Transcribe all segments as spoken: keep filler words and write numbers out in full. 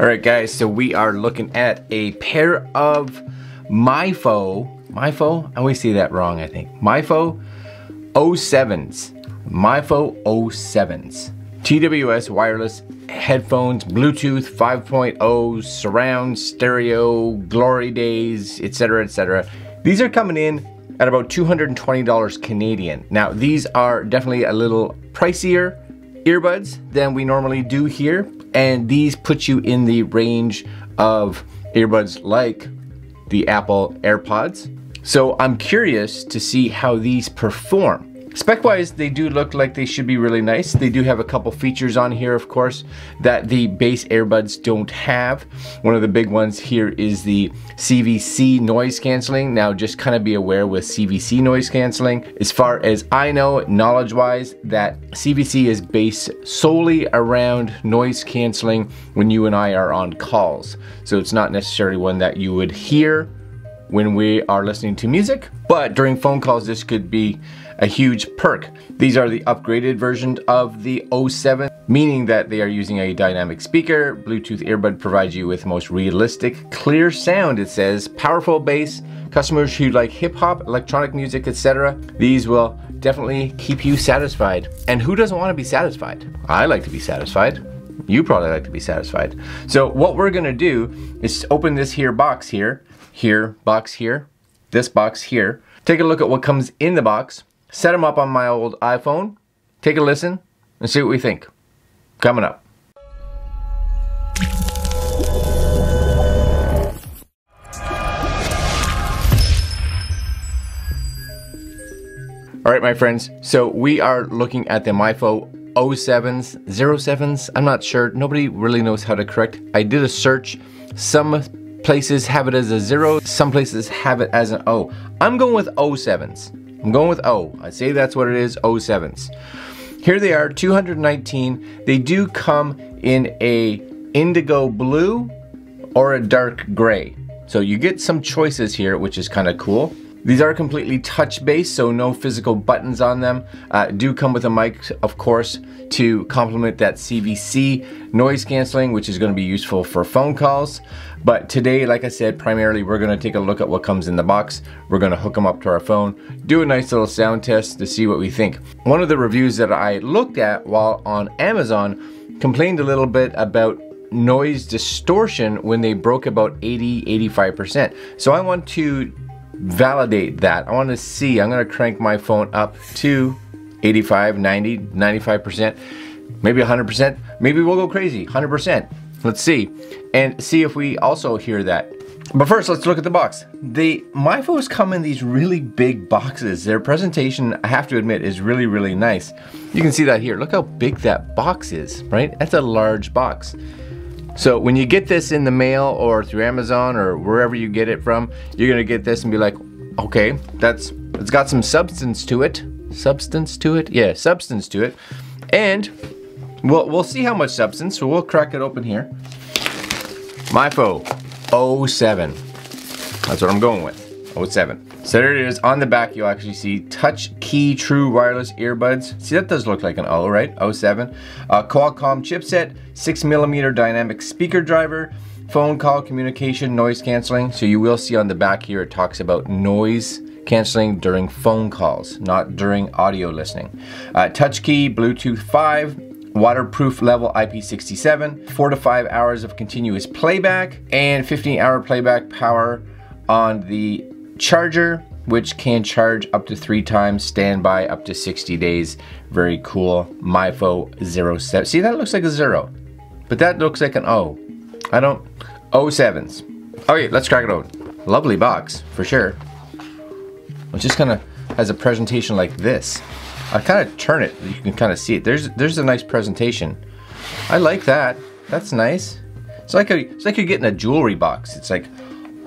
Alright guys, so we are looking at a pair of Mifo, Mifo? I always say that wrong, I think. Mifo O seven s. Mifo O seven s. T W S wireless headphones, Bluetooth five point oh, surround, stereo, glory days, et cetera, et cetera. These are coming in at about two hundred twenty dollars Canadian. Now, these are definitely a little pricier earbuds than we normally do here, and these put you in the range of earbuds like the Apple AirPods. So I'm curious to see how these perform. Spec-wise, they do look like they should be really nice. They do have a couple features on here, of course, that the base earbuds don't have. One of the big ones here is the C V C noise canceling. Now, just kind of be aware with C V C noise canceling. As far as I know, knowledge-wise, that C V C is based solely around noise canceling when you and I are on calls. So it's not necessarily one that you would hear when we are listening to music, but during phone calls, this could be a huge perk. These are the upgraded version of the O seven, meaning that they are using a dynamic speaker. Bluetooth earbud provides you with most realistic, clear sound, it says. Powerful bass, customers who like hip hop, electronic music, et cetera. These will definitely keep you satisfied. And who doesn't want to be satisfied? I like to be satisfied. You probably like to be satisfied. So what we're gonna do is open this here box here, here, box here, this box here, take a look at what comes in the box, set them up on my old iPhone, take a listen, and see what we think. Coming up. All right, my friends, so we are looking at the Mifo O seven s, zero seven s, I'm not sure, nobody really knows how to correct. I did a search, some places have it as a zero, some places have it as an O. I'm going with O seven s, I'm going with O. I say that's what it is, O seven s. Here they are, two hundred nineteen. They do come in a indigo blue or a dark gray. So you get some choices here, which is kind of cool. These are completely touch-based, so no physical buttons on them. Uh, do come with a mic, of course, to complement that C V C noise canceling, which is gonna be useful for phone calls. But today, like I said, primarily we're gonna take a look at what comes in the box. We're gonna hook them up to our phone, do a nice little sound test to see what we think. One of the reviews that I looked at while on Amazon complained a little bit about noise distortion when they broke about eighty, eighty-five percent. So I want to validate that. I want to see. I'm going to crank my phone up to eighty-five, ninety, ninety-five percent, maybe one hundred percent. Maybe we'll go crazy, one hundred percent. Let's see. And see if we also hear that. But first, let's look at the box. The Mifos come in these really big boxes. Their presentation, I have to admit, is really, really nice. You can see that here. Look how big that box is, right? That's a large box. So when you get this in the mail or through Amazon or wherever you get it from, you're gonna get this and be like, okay, that's, it's got some substance to it. Substance to it? Yeah, substance to it. And we'll, we'll see how much substance, so we'll crack it open here. Mifo O seven. That's what I'm going with, O seven. So there it is, on the back you'll actually see Touch Key True Wireless Earbuds. See, that does look like an O, right? O seven. Uh, Qualcomm chipset, six millimeter dynamic speaker driver, phone call communication, noise canceling. So you will see on the back here it talks about noise canceling during phone calls, not during audio listening. Uh, Touch Key, Bluetooth five, waterproof level I P sixty-seven, four to five hours of continuous playback, and fifteen hour playback power on the charger, which can charge up to three times, standby up to sixty days. Very cool. Mifo O seven. See, that looks like a zero, but that looks like an O. I don't, O seven s. Okay, let's crack it open. Lovely box, for sure. It just kind of has a presentation like this. I kind of turn it, you can kind of see it. There's there's a nice presentation. I like that. That's nice. It's like a, it's like you're getting a jewelry box. It's like,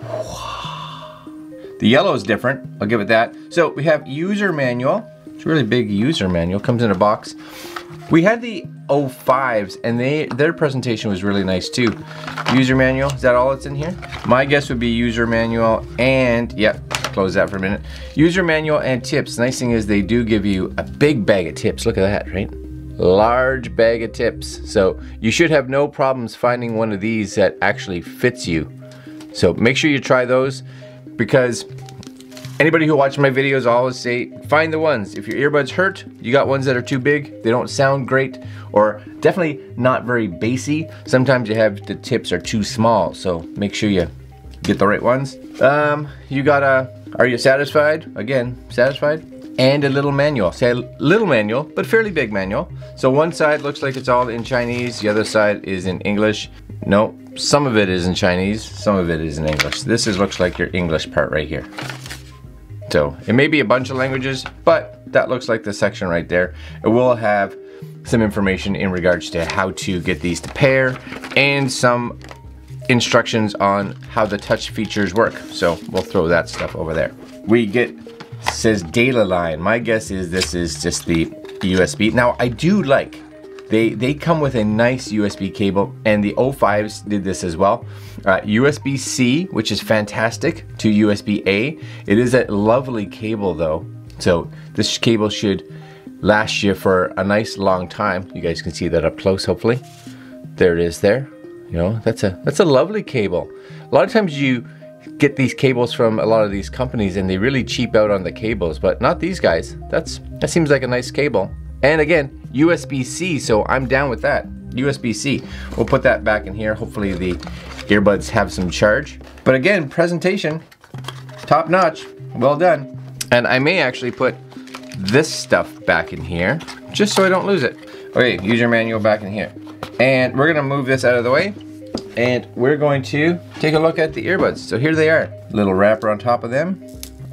whoa. The yellow is different, I'll give it that. So we have user manual. It's a really big user manual, comes in a box. We had the O five s and they their presentation was really nice too. User manual, is that all that's in here? My guess would be user manual and, yep, close that for a minute. User manual and tips. Nice thing is they do give you a big bag of tips. Look at that, right? large bag of tips. So you should have no problems finding one of these that actually fits you. So make sure you try those, because anybody who watches my videos, I always say, find the ones. If your earbuds hurt, you got ones that are too big, they don't sound great, or definitely not very bassy. Sometimes you have the tips are too small, so make sure you get the right ones. Um, you got a, are you satisfied? Again, satisfied? And a little manual. Say little manual, but fairly big manual. So one side looks like it's all in Chinese, the other side is in English. No, some of it is in Chinese, some of it is in English. This is looks like your English part right here. So it may be a bunch of languages, but that looks like the section right there. It will have some information in regards to how to get these to pair and some instructions on how the touch features work. So we'll throw that stuff over there. We get, says data line. My guess is this is just the U S B. Now I do like, they, they come with a nice U S B cable, and the O fives did this as well. Uh, U S B C, which is fantastic, to U S B A. It is a lovely cable though. So this cable should last you for a nice long time. You guys can see that up close, hopefully. There it is there. You know, that's a, that's a lovely cable. A lot of times you get these cables from a lot of these companies and they really cheap out on the cables, but not these guys. That's, that seems like a nice cable. And again, U S B C, so I'm down with that. U S B C. We'll put that back in here. Hopefully the earbuds have some charge. But again, presentation, top notch, well done. And I may actually put this stuff back in here, just so I don't lose it. Okay, user manual back in here. And we're gonna move this out of the way, and we're going to take a look at the earbuds. So here they are. Little wrapper on top of them.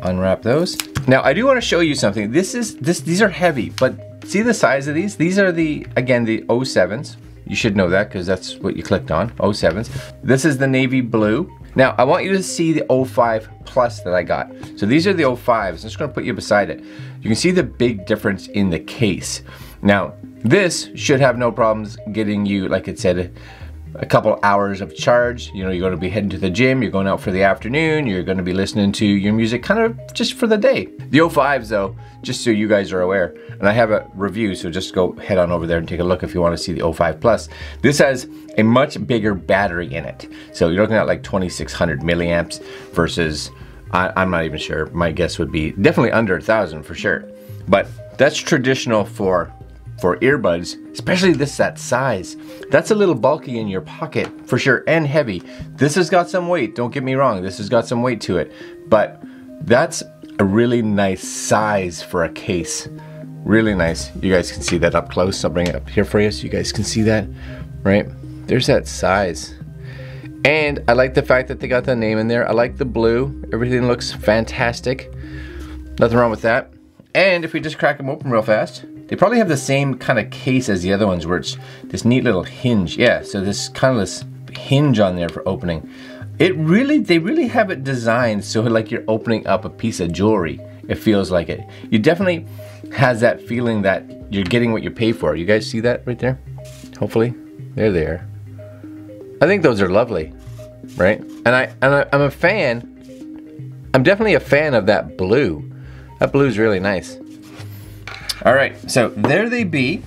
Unwrap those. Now I do wanna show you something. This is, this, these are heavy, but see the size of these? These are the, again, the O sevens. You should know that because that's what you clicked on, O sevens. This is the navy blue. Now, I want you to see the O five plus that I got. So these are the O fives. I'm just gonna put you beside it. You can see the big difference in the case. Now, this should have no problems getting you, like it said, a couple hours of charge. You know, you're gonna be heading to the gym, you're going out for the afternoon, you're gonna be listening to your music kind of just for the day. The O fives though, just so you guys are aware, and I have a review, so just go head on over there and take a look if you wanna see the O five plus. This has a much bigger battery in it. So you're looking at like twenty-six hundred milliamps versus, I, I'm not even sure, my guess would be definitely under a thousand for sure. But that's traditional for for earbuds, especially this that size. That's a little bulky in your pocket for sure, and heavy. This has got some weight, don't get me wrong, this has got some weight to it, but that's a really nice size for a case. Really nice. You guys can see that up close. I'll bring it up here for you so you guys can see that, right? There's that size. And I like the fact that they got the name in there. I like the blue. Everything looks fantastic. Nothing wrong with that. And if we just crack them open real fast, they probably have the same kind of case as the other ones where it's this neat little hinge. Yeah, so this kind of this hinge on there for opening. It really, they really have it designed so like you're opening up a piece of jewelry. It feels like it. You definitely has that feeling that you're getting what you pay for. You guys see that right there? Hopefully. There they are. I think those are lovely, right? And, I, and I, I'm a fan. I'm definitely a fan of that blue. That blue's really nice. All right, so there they be.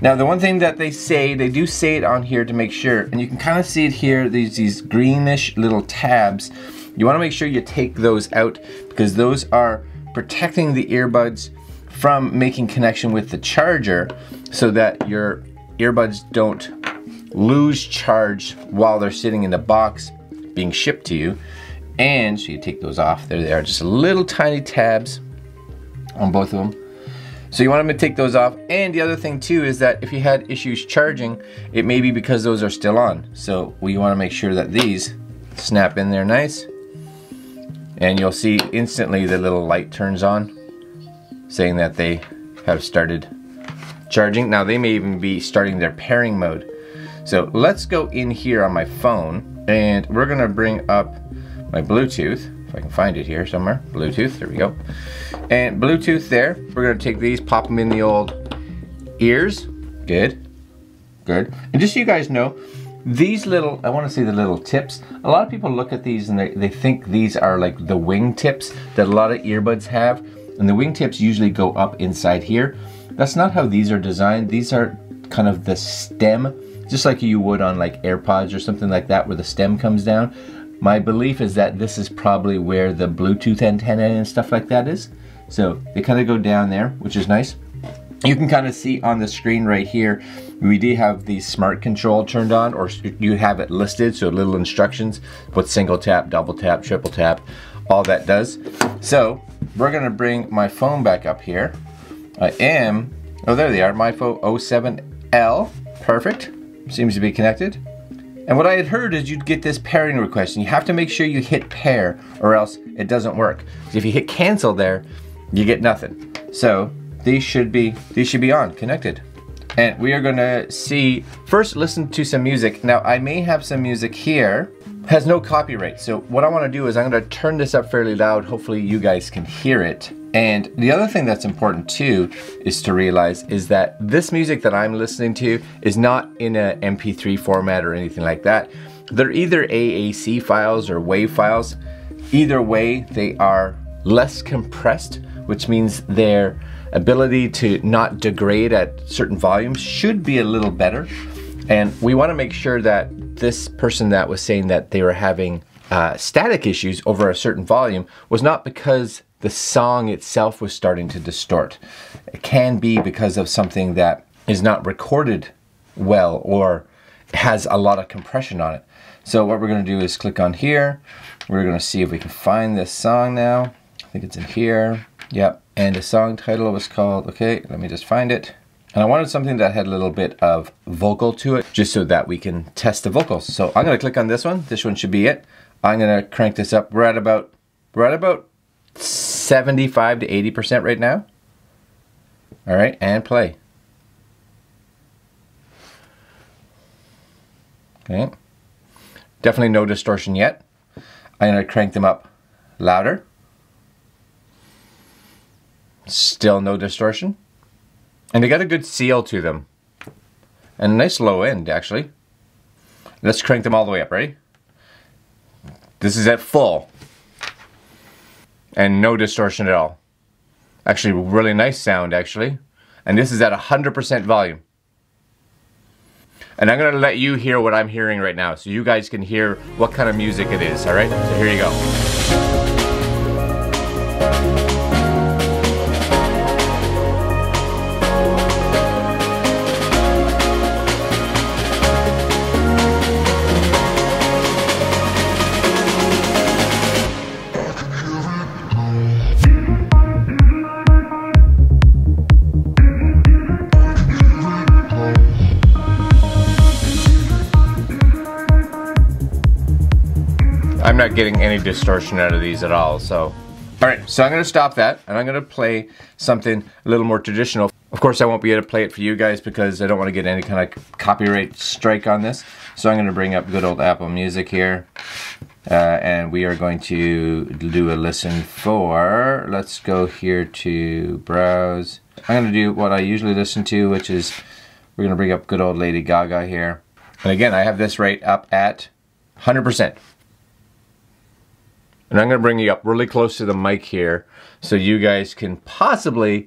Now the one thing that they say, they do say it on here to make sure, and you can kind of see it here, these, these greenish little tabs. You wanna make sure you take those out because those are protecting the earbuds from making connection with the charger so that your earbuds don't lose charge while they're sitting in the box being shipped to you. And so you take those off, there they are, just little tiny tabs on both of them. So you want them to take those off. And the other thing too is that if you had issues charging, it may be because those are still on. So we want to make sure that these snap in there nice. And you'll see instantly the little light turns on saying that they have started charging. Now they may even be starting their pairing mode. So let's go in here on my phone and we're gonna bring up my Bluetooth. If I can find it here somewhere. Bluetooth, there we go. And Bluetooth there. We're gonna take these, pop them in the old ears. Good, good. And just so you guys know, these little, I wanna see the little tips. A lot of people look at these and they, they think these are like the wing tips that a lot of earbuds have. And the wing tips usually go up inside here. That's not how these are designed. These are kind of the stem, just like you would on like AirPods or something like that where the stem comes down. My belief is that this is probably where the Bluetooth antenna and stuff like that is. So they kind of go down there, which is nice. You can kind of see on the screen right here, we do have the smart control turned on, or you have it listed, so little instructions, what single tap, double tap, triple tap, all that does. So we're gonna bring my phone back up here. I am, oh there they are, Mifo O seven L, perfect, seems to be connected. And what I had heard is you'd get this pairing request, and you have to make sure you hit pair or else it doesn't work. So if you hit cancel there, you get nothing. So these should be these should be on, connected. And we are gonna see, first listen to some music. Now I may have some music here, has no copyright. So what I wanna do is I'm gonna turn this up fairly loud, hopefully you guys can hear it. And the other thing that's important too is to realize is that this music that I'm listening to is not in a M P three format or anything like that. They're either A A C files or WAV files. Either way, they are less compressed, which means their ability to not degrade at certain volumes should be a little better. And we want to make sure that this person that was saying that they were having uh, static issues over a certain volume was not because the song itself was starting to distort. It can be because of something that is not recorded well or has a lot of compression on it. So what we're gonna do is click on here. We're gonna see if we can find this song now. I think it's in here, yep. And the song title was called, okay, let me just find it. And I wanted something that had a little bit of vocal to it, just so that we can test the vocals. So I'm gonna click on this one. This one should be it. I'm gonna crank this up. We're at about, we're at about seventy-five to eighty percent right now. All right, and play. Okay. Definitely no distortion yet. I'm gonna crank them up louder. Still no distortion. And they got a good seal to them. And a nice low end, actually. Let's crank them all the way up, ready? This is at full. And no distortion at all. Actually, really nice sound, actually. And this is at one hundred percent volume. And I'm gonna let you hear what I'm hearing right now, so you guys can hear what kind of music it is, all right? So here you go. I'm not getting any distortion out of these at all, so. All right, so I'm gonna stop that, and I'm gonna play something a little more traditional. Of course, I won't be able to play it for you guys because I don't wanna get any kind of copyright strike on this. So I'm gonna bring up good old Apple Music here, uh, and we are going to do a listen for, let's go here to browse. I'm gonna do what I usually listen to, which is, we're gonna bring up good old Lady Gaga here. And again, I have this right up at one hundred percent. And I'm gonna bring you up really close to the mic here so you guys can possibly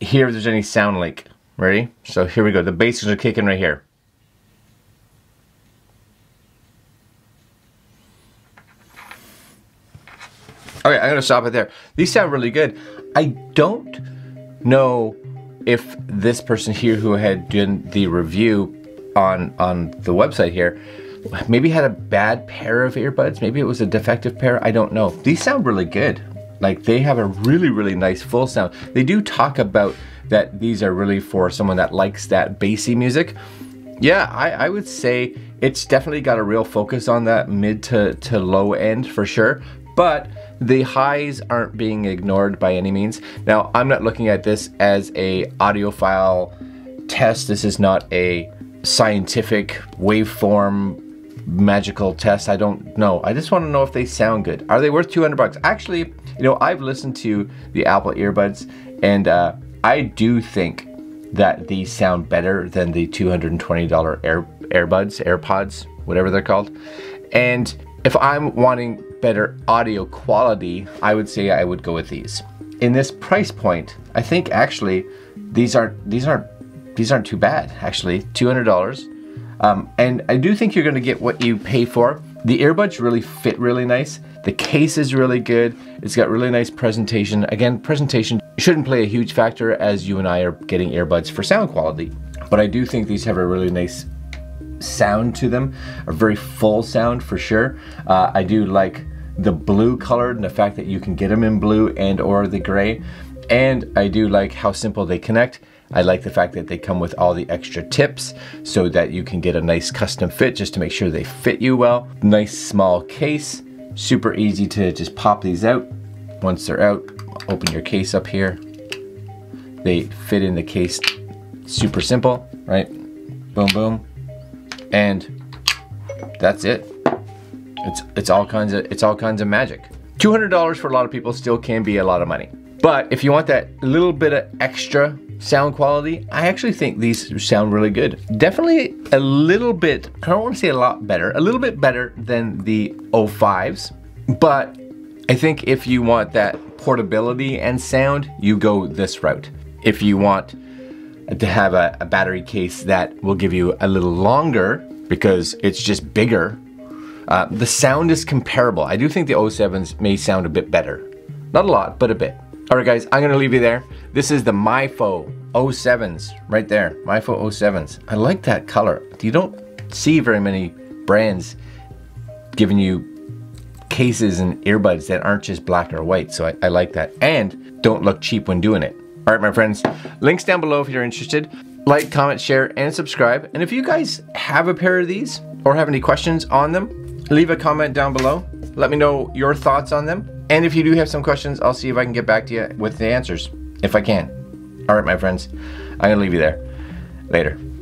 hear if there's any sound leak. Ready? So here we go, the basics are kicking right here. Okay, I'm gonna stop it there. These sound really good. I don't know if this person here who had done the review on, on the website here maybe had a bad pair of earbuds. Maybe it was a defective pair, I don't know. These sound really good. Like they have a really, really nice full sound. They do talk about that these are really for someone that likes that bassy music. Yeah, I, I would say it's definitely got a real focus on that mid to, to low end for sure, but the highs aren't being ignored by any means. Now, I'm not looking at this as a audiophile test. This is not a scientific waveform magical test. I don't know. I just want to know if they sound good. Are they worth two hundred bucks? Actually, you know, I've listened to the Apple earbuds, and uh, I do think that these sound better than the two hundred twenty dollar Air, earbuds, AirPods, whatever they're called. And if I'm wanting better audio quality, I would say I would go with these. In this price point, I think actually these aren't these aren't these aren't too bad actually. two hundred dollars. Um, and I do think you're going to get what you pay for. The earbuds really fit really nice. The case is really good. It's got really nice presentation. Again, presentation shouldn't play a huge factor as you and I are getting earbuds for sound quality. But I do think these have a really nice sound to them, a very full sound for sure. Uh, I do like the blue color and the fact that you can get them in blue and or the gray. And I do like how simple they connect. I like the fact that they come with all the extra tips so that you can get a nice custom fit just to make sure they fit you well. Nice small case, super easy to just pop these out. Once they're out, open your case up here. They fit in the case, super simple, right? Boom, boom. And that's it. It's, it's, all kinds of, it's all kinds of magic. two hundred dollars for a lot of people still can be a lot of money. But if you want that little bit of extra sound quality, I actually think these sound really good. Definitely a little bit, I don't want to say a lot better, a little bit better than the O fives, but I think if you want that portability and sound, you go this route. If you want to have a, a battery case that will give you a little longer because it's just bigger, uh, the sound is comparable. I do think the O sevens may sound a bit better. Not a lot, but a bit. All right, guys, I'm gonna leave you there. This is the Mifo O sevens right there, Mifo O sevens. I like that color. You don't see very many brands giving you cases and earbuds that aren't just black or white, so I, I like that. And don't look cheap when doing it. All right, my friends, links down below if you're interested. Like, comment, share, and subscribe. And if you guys have a pair of these or have any questions on them, leave a comment down below. Let me know your thoughts on them. And if you do have some questions, I'll see if I can get back to you with the answers, if I can. All right, my friends, I'm gonna leave you there. Later.